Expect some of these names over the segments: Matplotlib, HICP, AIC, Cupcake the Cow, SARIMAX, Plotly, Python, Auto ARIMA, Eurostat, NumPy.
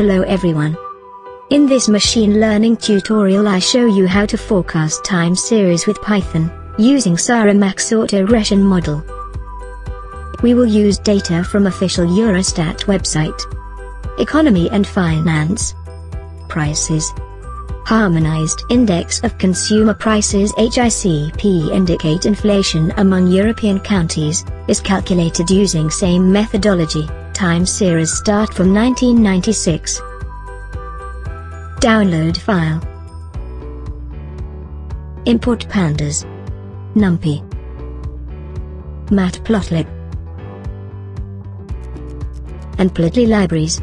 Hello everyone. In this machine learning tutorial I show you how to forecast time series with Python, using SARIMAX autoregression model. We will use data from official Eurostat website. Economy and finance. Prices. Harmonized Index of Consumer Prices HICP indicate inflation among European countries, is calculated using same methodology, time series start from 1996. Download file. Import pandas. NumPy. Matplotlib. And Plotly libraries.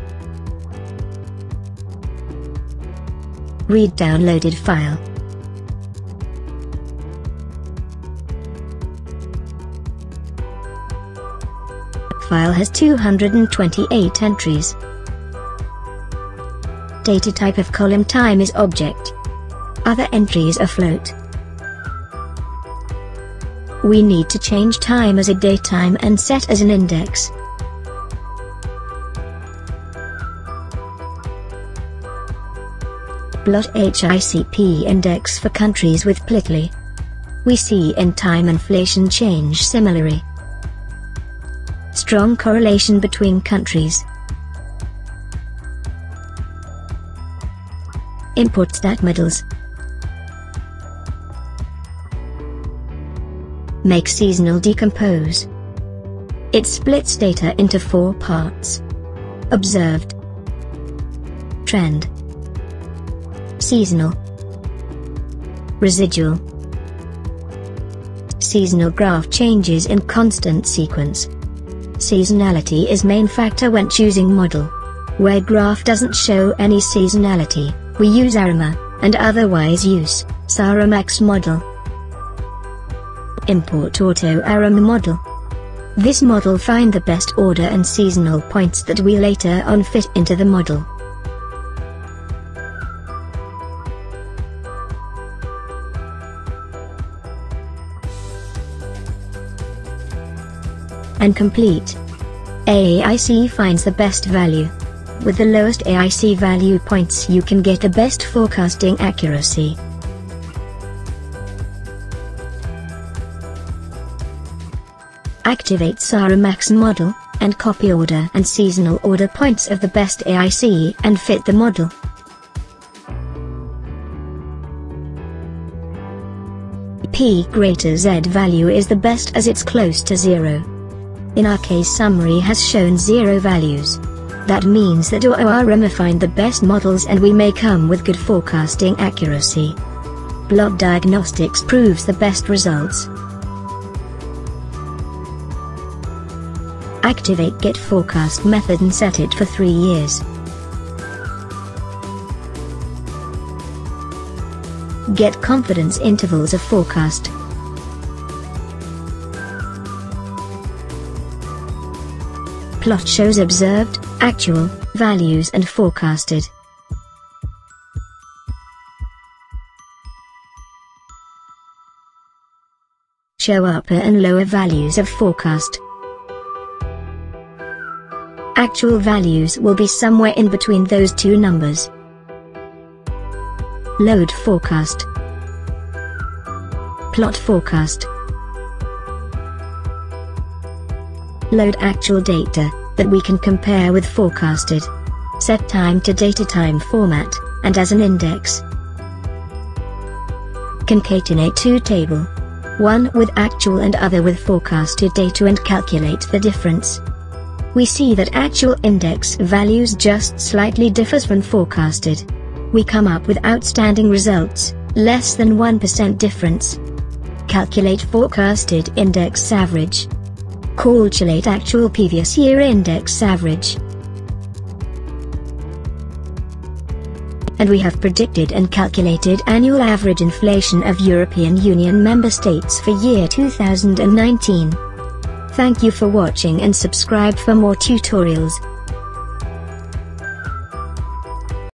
Read downloaded file. File has 228 entries. Data type of column time is object. Other entries are float. We need to change time as a daytime and set as an index. Plot HICP index for countries with Plotly. We see in time inflation change similarly. Strong correlation between countries. Import stat models. Make seasonal decompose. It splits data into 4 parts. Observed. Trend. Seasonal. Residual. Seasonal graph changes in constant sequence. Seasonality is main factor when choosing model. Where graph doesn't show any seasonality, we use ARIMA, and otherwise use SARIMAX model. Import Auto ARIMA model. This model find the best order and seasonal points that we later on fit into the model. And complete. AIC finds the best value. With the lowest AIC value points you can get the best forecasting accuracy. Activate SARIMAX model, and copy order and seasonal order points of the best AIC and fit the model. P greater Z value is the best as it's close to 0. In our case summary has shown 0 values. That means that Auto ARIMA find the best models and we may come with good forecasting accuracy. Blood diagnostics proves the best results. Activate get forecast method and set it for 3 years. Get confidence intervals of forecast. Plot shows observed, actual, values and forecasted. Show upper and lower values of forecast. Actual values will be somewhere in between those two numbers. Load forecast. Plot forecast. Load actual data, that we can compare with forecasted. Set time to data time format, and as an index. Concatenate 2 table. One with actual and other with forecasted data and calculate the difference. We see that actual index values just slightly differs from forecasted. We come up with outstanding results, less than 1% difference. Calculate forecasted index average. Calculate actual previous year index average. And we have predicted and calculated annual average inflation of European Union member states for year 2019. Thank you for watching and subscribe for more tutorials.